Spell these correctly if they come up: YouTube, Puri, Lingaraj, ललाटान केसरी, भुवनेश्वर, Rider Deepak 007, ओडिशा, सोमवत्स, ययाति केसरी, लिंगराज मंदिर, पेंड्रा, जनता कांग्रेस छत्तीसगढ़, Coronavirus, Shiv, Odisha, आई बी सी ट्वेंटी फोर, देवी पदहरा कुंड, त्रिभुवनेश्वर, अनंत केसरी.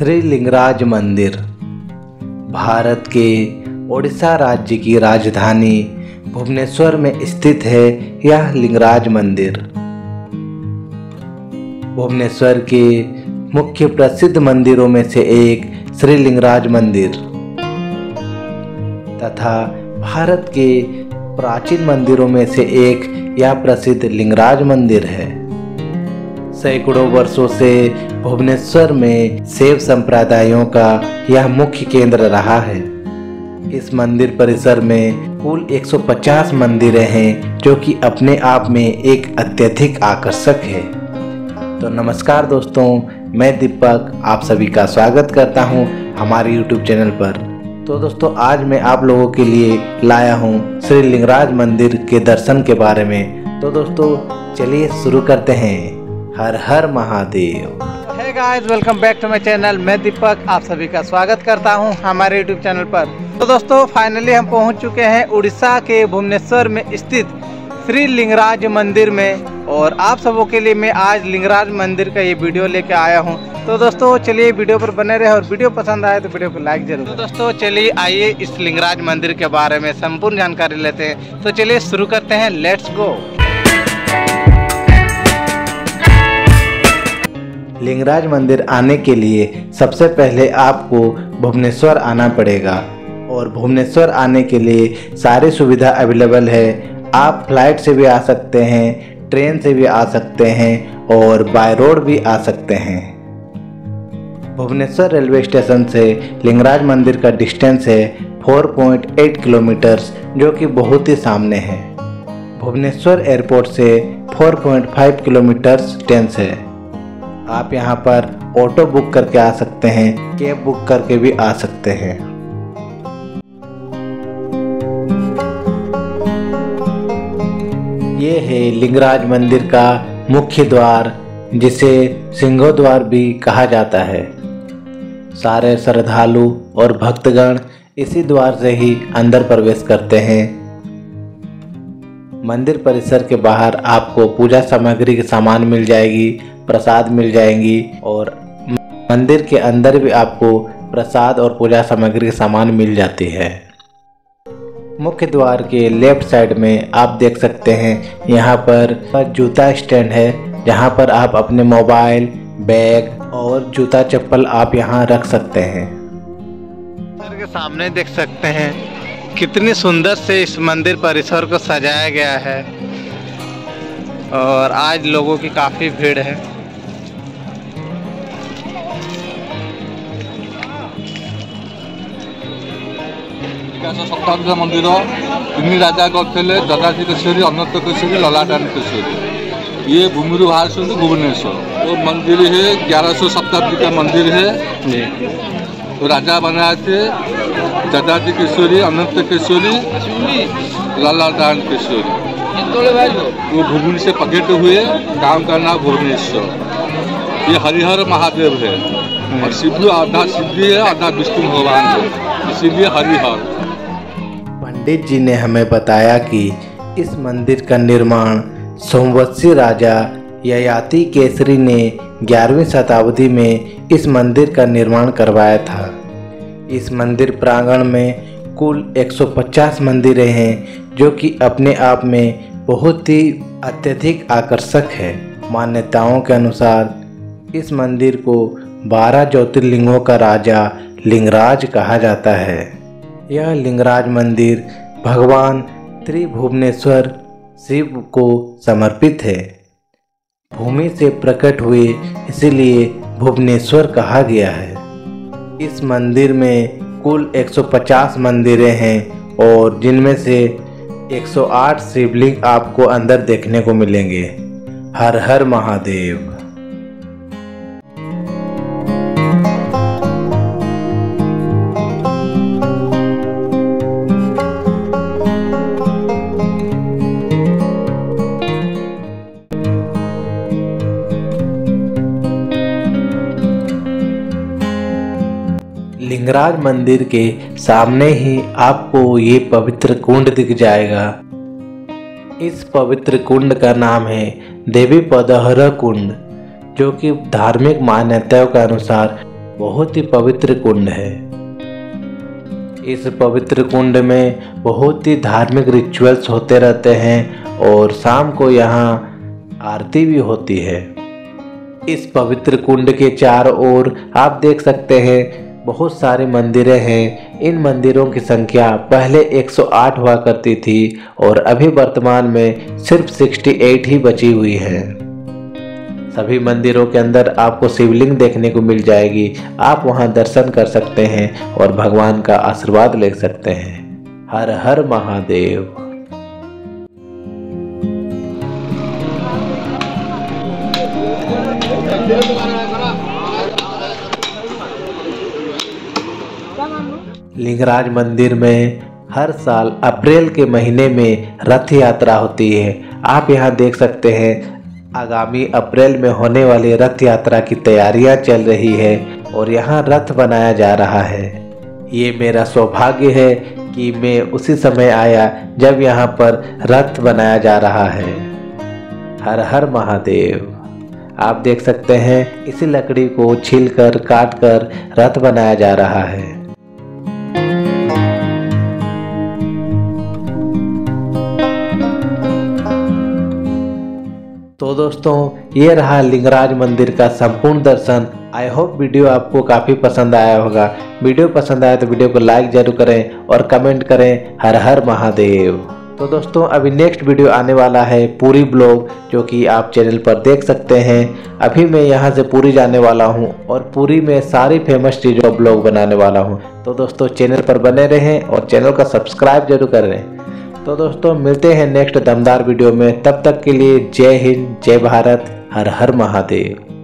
श्री लिंगराज मंदिर भारत के ओडिशा राज्य की राजधानी भुवनेश्वर में स्थित है। यह लिंगराज मंदिर भुवनेश्वर के मुख्य प्रसिद्ध मंदिरों में से एक श्री लिंगराज मंदिर तथा भारत के प्राचीन मंदिरों में से एक यह प्रसिद्ध लिंगराज मंदिर है। सैकड़ों वर्षों से भुवनेश्वर में शैव संप्रदायों का यह मुख्य केंद्र रहा है। इस मंदिर परिसर में कुल 150 मंदिरें हैं, जो कि अपने आप में एक अत्यधिक आकर्षक है। तो नमस्कार दोस्तों, मैं दीपक आप सभी का स्वागत करता हूं हमारे YouTube चैनल पर। तो दोस्तों, आज मैं आप लोगों के लिए लाया हूं श्री लिंगराज मंदिर के दर्शन के बारे में। तो दोस्तों, चलिए शुरू करते हैं। हर हर Mahadev. Hey guys, welcome back to my channel. मैं दीपक आप सभी का स्वागत करता हूं हमारे यूट्यूब चैनल पर। तो दोस्तों, फाइनली हम पहुंच चुके हैं उड़ीसा के भुवनेश्वर में स्थित श्री लिंगराज मंदिर में, और आप सबों के लिए मैं आज लिंगराज मंदिर का ये वीडियो लेके आया हूं। तो दोस्तों, चलिए वीडियो पर बने रहे, और वीडियो पसंद आए तो वीडियो को लाइक जरूर। तो दोस्तों, चलिए आइए इस लिंगराज मंदिर के बारे में संपूर्ण जानकारी लेते हैं। तो चलिए शुरू करते हैं, लेट्स गो। लिंगराज मंदिर आने के लिए सबसे पहले आपको भुवनेश्वर आना पड़ेगा, और भुवनेश्वर आने के लिए सारी सुविधा अवेलेबल है। आप फ्लाइट से भी आ सकते हैं, ट्रेन से भी आ सकते हैं, और बाय रोड भी आ सकते हैं। भुवनेश्वर रेलवे स्टेशन से लिंगराज मंदिर का डिस्टेंस है 4.8 किलोमीटर्स, जो कि बहुत ही सामने है। भुवनेश्वर एयरपोर्ट से 4.5 किलोमीटर्स डिस्टेंस है। आप यहाँ पर ऑटो बुक करके आ सकते हैं, कैब बुक करके भी आ सकते हैं। ये है लिंगराज मंदिर का मुख्य द्वार, जिसे सिंहो द्वार भी कहा जाता है। सारे श्रद्धालु और भक्तगण इसी द्वार से ही अंदर प्रवेश करते हैं। मंदिर परिसर के बाहर आपको पूजा सामग्री के सामान मिल जाएगी, प्रसाद मिल जाएंगी, और मंदिर के अंदर भी आपको प्रसाद और पूजा सामग्री के सामान मिल जाती है। मुख्य द्वार के लेफ्ट साइड में आप देख सकते हैं, यहाँ पर जूता स्टैंड है, जहाँ पर आप अपने मोबाइल, बैग और जूता चप्पल आप यहाँ रख सकते हैं। मंदिर के सामने देख सकते हैं कितनी सुंदर से इस मंदिर परिसर को सजाया गया है, और आज लोगों की काफ़ी भीड़ है। सप्तांग मंदिर तीन राजा करते ययाति केसरी, अनंत केसरी, ललाटान केसरी। ये भूमि बाहर से भुवनेश्वर वो मंदिर है। 1100 शताब्दी का मंदिर है। तो राजा बनाए थे ययाति केसरी, अनंत केसरी, ललाटान केसरी। वो भूमि से पकड़े हुए गांव का नाम भुवनेश्वर। ये हरिहर महादेव है, और शिव आधा शिव है, आधा विष्णु भगवान है, इसीलिए हरिहर। पंडित जी ने हमें बताया कि इस मंदिर का निर्माण सोमवत्स राजा ययाति केसरी ने 11वीं शताब्दी में इस मंदिर का निर्माण करवाया था। इस मंदिर प्रांगण में कुल 150 मंदिरें हैं, जो कि अपने आप में बहुत ही अत्यधिक आकर्षक है। मान्यताओं के अनुसार इस मंदिर को 12 ज्योतिर्लिंगों का राजा लिंगराज कहा जाता है। यह लिंगराज मंदिर भगवान त्रिभुवनेश्वर शिव को समर्पित है। भूमि से प्रकट हुए, इसलिए भुवनेश्वर कहा गया है। इस मंदिर में कुल 150 मंदिरें हैं, और जिनमें से 108 शिवलिंग आपको अंदर देखने को मिलेंगे। हर हर महादेव। लिंगराज मंदिर के सामने ही आपको ये पवित्र कुंड दिख जाएगा। इस पवित्र कुंड का नाम है देवी पदहरा कुंड, जो कि धार्मिक मान्यताओं के अनुसार बहुत ही पवित्र कुंड है। इस पवित्र कुंड में बहुत ही धार्मिक रिचुअल्स होते रहते हैं और शाम को यहाँ आरती भी होती है। इस पवित्र कुंड के चारों ओर आप देख सकते हैं बहुत सारे मंदिरें हैं। इन मंदिरों की संख्या पहले 108 हुआ करती थी और अभी वर्तमान में सिर्फ 68 ही बची हुई है। सभी मंदिरों के अंदर आपको शिवलिंग देखने को मिल जाएगी। आप वहां दर्शन कर सकते हैं और भगवान का आशीर्वाद ले सकते हैं। हर हर महादेव। लिंगराज मंदिर में हर साल अप्रैल के महीने में रथ यात्रा होती है। आप यहाँ देख सकते हैं आगामी अप्रैल में होने वाली रथ यात्रा की तैयारियाँ चल रही है और यहाँ रथ बनाया जा रहा है। ये मेरा सौभाग्य है कि मैं उसी समय आया जब यहाँ पर रथ बनाया जा रहा है। हर हर महादेव। आप देख सकते हैं इसी लकड़ी को छीलकर काटकर रथ बनाया जा रहा है। तो दोस्तों, ये रहा लिंगराज मंदिर का संपूर्ण दर्शन। आई होप वीडियो आपको काफ़ी पसंद आया होगा। वीडियो पसंद आया तो वीडियो को लाइक जरूर करें और कमेंट करें हर हर महादेव। तो दोस्तों, अभी नेक्स्ट वीडियो आने वाला है पूरी ब्लॉग, जो कि आप चैनल पर देख सकते हैं। अभी मैं यहाँ से पूरी जाने वाला हूँ और पूरी में सारी फेमस चीज़ों का ब्लॉग बनाने वाला हूँ। तो दोस्तों, चैनल पर बने रहें और चैनल का सब्सक्राइब जरूर करें। तो दोस्तों, मिलते हैं नेक्स्ट दमदार वीडियो में। तब तक के लिए जय हिंद, जय भारत, हर हर महादेव।